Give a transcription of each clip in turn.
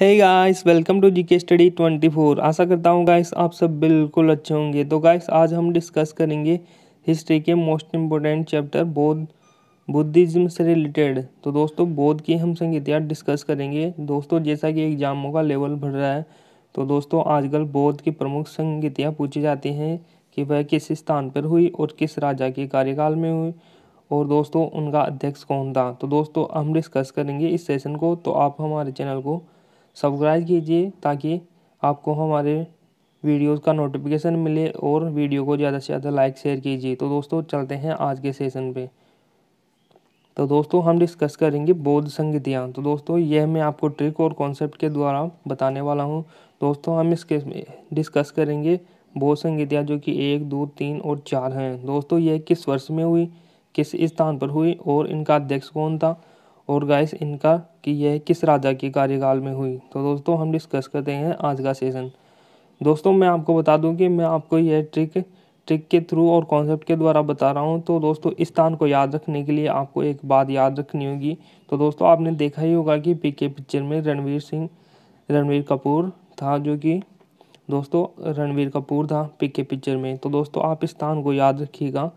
Hey guys, welcome to GK study 24। आशा करता हूँ गाइस आप सब बिल्कुल अच्छे होंगे। तो गाइस आज हम डिस्कस करेंगे हिस्ट्री के मोस्ट इम्पोर्टेंट चैप्टर बुद्धिज़्म से रिलेटेड। तो दोस्तों बौद्ध की हम संगीतियाँ डिस्कस करेंगे। दोस्तों जैसा कि एग्जामों का लेवल बढ़ रहा है तो दोस्तों आजकल बौद्ध की प्रमुख संगीतियाँ पूछी जाती हैं कि वह किस स्थान पर हुई और किस राजा के कार्यकाल में हुई और दोस्तों उनका अध्यक्ष कौन था। तो दोस्तों हम डिस्कस करेंगे इस सेशन को। तो आप हमारे चैनल को सब्सक्राइब कीजिए ताकि आपको हमारे वीडियोस का नोटिफिकेशन मिले और वीडियो को ज़्यादा से ज़्यादा लाइक शेयर कीजिए। तो दोस्तों चलते हैं आज के सेशन पे। तो दोस्तों हम डिस्कस करेंगे बौद्ध संगीतियाँ। तो दोस्तों यह मैं आपको ट्रिक और कॉन्सेप्ट के द्वारा बताने वाला हूँ। दोस्तों हम इसके डिस्कस करेंगे बौद्ध संगीतियाँ जो कि 1, 2, 3 और 4 हैं। दोस्तों यह किस वर्ष में हुई, किस स्थान पर हुई और इनका अध्यक्ष कौन था और गाइस इनका कि यह किस राजा के कार्यकाल में हुई। तो दोस्तों हम डिस्कस करते हैं आज का सेशन। दोस्तों मैं आपको बता दूं कि मैं आपको यह ट्रिक के थ्रू और कॉन्सेप्ट के द्वारा बता रहा हूं। तो दोस्तों इस स्थान को याद रखने के लिए आपको एक बात याद रखनी होगी। तो दोस्तों आपने देखा ही होगा कि पीके पिक्चर में रणवीर कपूर था पीके पिक्चर में। तो दोस्तों आप इस स्थान को याद रखिएगा,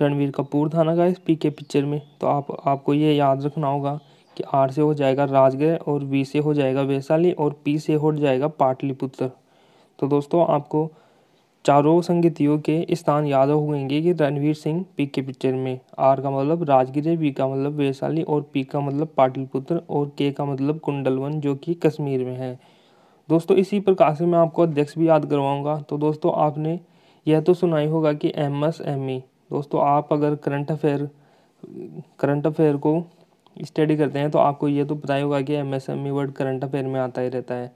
रणवीर कपूर था ना गाइस पीके पिक्चर में। तो आपको ये याद रखना होगा कि R से हो जाएगा राजगिर और V से हो जाएगा वैशाली और P से हो जाएगा पाटलिपुत्र। तो दोस्तों आपको चारों संगीतियों के स्थान याद होंगे कि रणवीर सिंह पीके पिक्चर में, R का मतलब राजगिर, V का मतलब वैशाली और P का मतलब पाटलिपुत्र और K का मतलब कुंडलवन जो कि कश्मीर में है। दोस्तों इसी प्रकार से मैं आपको अध्यक्ष भी याद करवाऊँगा। तो दोस्तों आपने यह तो सुना ही होगा कि MSME। दोस्तों आप अगर करंट अफेयर को स्टडी करते हैं तो आपको ये तो पता ही होगा कि MSME वर्ड करंट अफेयर में आता ही रहता है।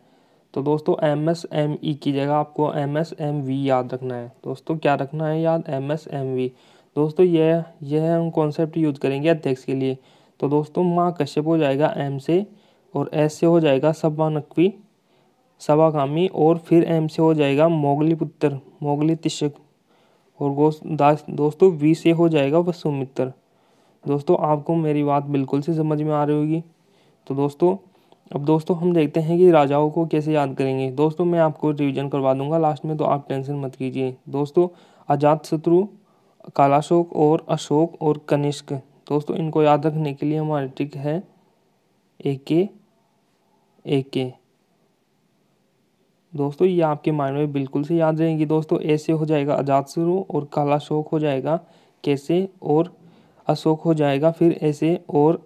तो दोस्तों MSME की जगह आपको MSMV याद रखना है। दोस्तों क्या रखना है याद? MSMV। दोस्तों यह हम कॉन्सेप्ट यूज करेंगे अध्यक्ष के लिए। तो दोस्तों महाकश्यप हो जाएगा M से और S से हो जाएगा सभानकवी सभागामी और फिर M से हो जाएगा मोगलीपुत्र मोगली तिशक और दोस्तों V से हो जाएगा वसु मित्र। दोस्तों आपको मेरी बात बिल्कुल से समझ में आ रही होगी। तो दोस्तों अब दोस्तों हम देखते हैं कि राजाओं को कैसे याद करेंगे। दोस्तों मैं आपको रिवीजन करवा दूंगा लास्ट में, तो आप टेंशन मत कीजिए। दोस्तों अजातशत्रु, कालाशोक और अशोक और कनिष्क। दोस्तों इनको याद रखने के लिए हमारी ट्रिक है AK। दोस्तों ये आपके माइंड में बिल्कुल से याद रहेंगी। दोस्तों ऐसे हो जाएगा अजातशत्रु और कालाशोक हो जाएगा कैसे और अशोक हो जाएगा फिर ऐसे और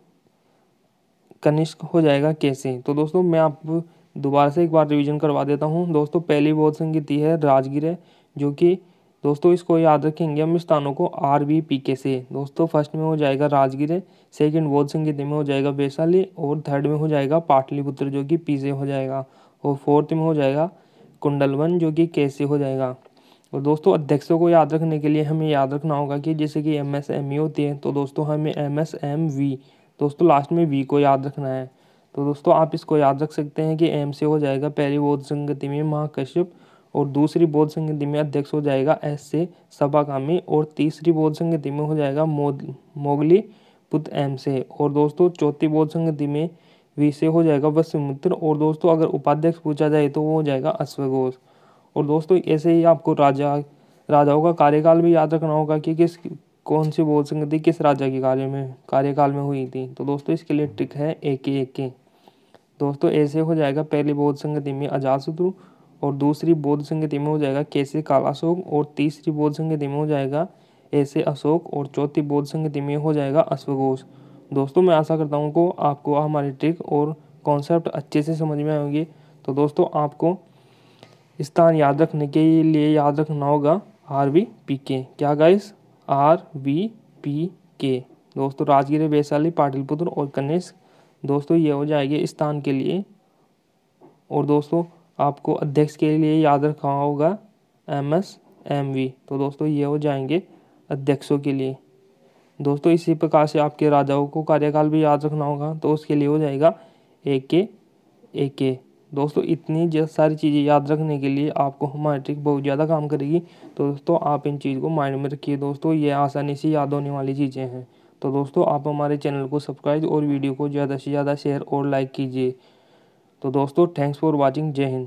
कनिष्क हो जाएगा कैसे। तो दोस्तों मैं आपको दोबारा से एक बार रिवीजन करवा देता हूँ। दोस्तों पहली बौद्ध संगीति है राजगिर है जो कि दोस्तों इसको याद रखेंगे हम स्थानों को RVPK से। दोस्तों फर्स्ट में हो जाएगा राजगिर, सेकेंड बौद्ध संगीति में हो जाएगा वैशाली और थर्ड में हो जाएगा पाटलिपुत्र जो कि P से हो जाएगा और फोर्थ में हो जाएगा कुंडलवन जो कि K से हो जाएगा। और दोस्तों अध्यक्षों को याद रखने के लिए हमें याद रखना होगा कि जैसे कि MSME होती है तो दोस्तों हमें MSMV दोस्तों लास्ट में V को याद रखना है। तो दोस्तों आप इसको याद रख सकते हैं कि M से हो जाएगा पहली बौद्ध संगति में महाकश्यप और दूसरी बौद्ध संगति में अध्यक्ष हो जाएगा S से सभागामी और तीसरी बौद्ध संगति में हो जाएगा मोगली पुत्र M से और दोस्तों चौथी बौद्ध संगति में V से हो जाएगा वसुमित्र और दोस्तों अगर उपाध्यक्ष पूछा जाए तो वो हो जाएगा अश्वगोश। और दोस्तों ऐसे ही आपको राजाओं का कार्यकाल भी याद रखना होगा कि कौन सी बौद्ध संगति किस राजा के कार्यकाल में हुई थी। तो दोस्तों इसके लिए ट्रिक है AK। दोस्तों ऐसे हो जाएगा पहली बौद्ध संगति में अजातशत्रु और दूसरी बौद्ध संगति में हो जाएगा कैसे कालाशोक और तीसरी बौद्ध संगति में हो जाएगा ऐसे अशोक और चौथी बौद्ध संगति में हो जाएगा अश्वगोश। दोस्तों मैं आशा करता हूँ को आपको हमारी ट्रिक और कॉन्सेप्ट अच्छे से समझ में आएंगे। तो दोस्तों आपको स्थान याद रखने के लिए याद रखना होगा RVPK। क्या गाइस? RVPK। दोस्तों राजगिर, वैशाली, पाटलिपुत्र और कनिष्क। दोस्तों ये हो जाएगी स्थान के लिए और दोस्तों आपको अध्यक्ष के लिए याद रखना होगा MSMV। तो दोस्तों ये हो जाएंगे अध्यक्षों के लिए। दोस्तों इसी प्रकार से आपके राजाओं को कार्यकाल भी याद रखना होगा तो उसके लिए हो जाएगा AK। दोस्तों इतनी सारी चीज़ें याद रखने के लिए आपको हमारी ट्रिक बहुत ज़्यादा काम करेगी। तो दोस्तों आप इन चीज़ को माइंड में रखिए। दोस्तों ये आसानी से याद होने वाली चीज़ें हैं। तो तो दोस्तों आप हमारे चैनल को सब्सक्राइब और वीडियो को ज़्यादा से ज़्यादा शेयर और लाइक कीजिए। तो दोस्तों थैंक्स फॉर वॉचिंग, जय हिंद।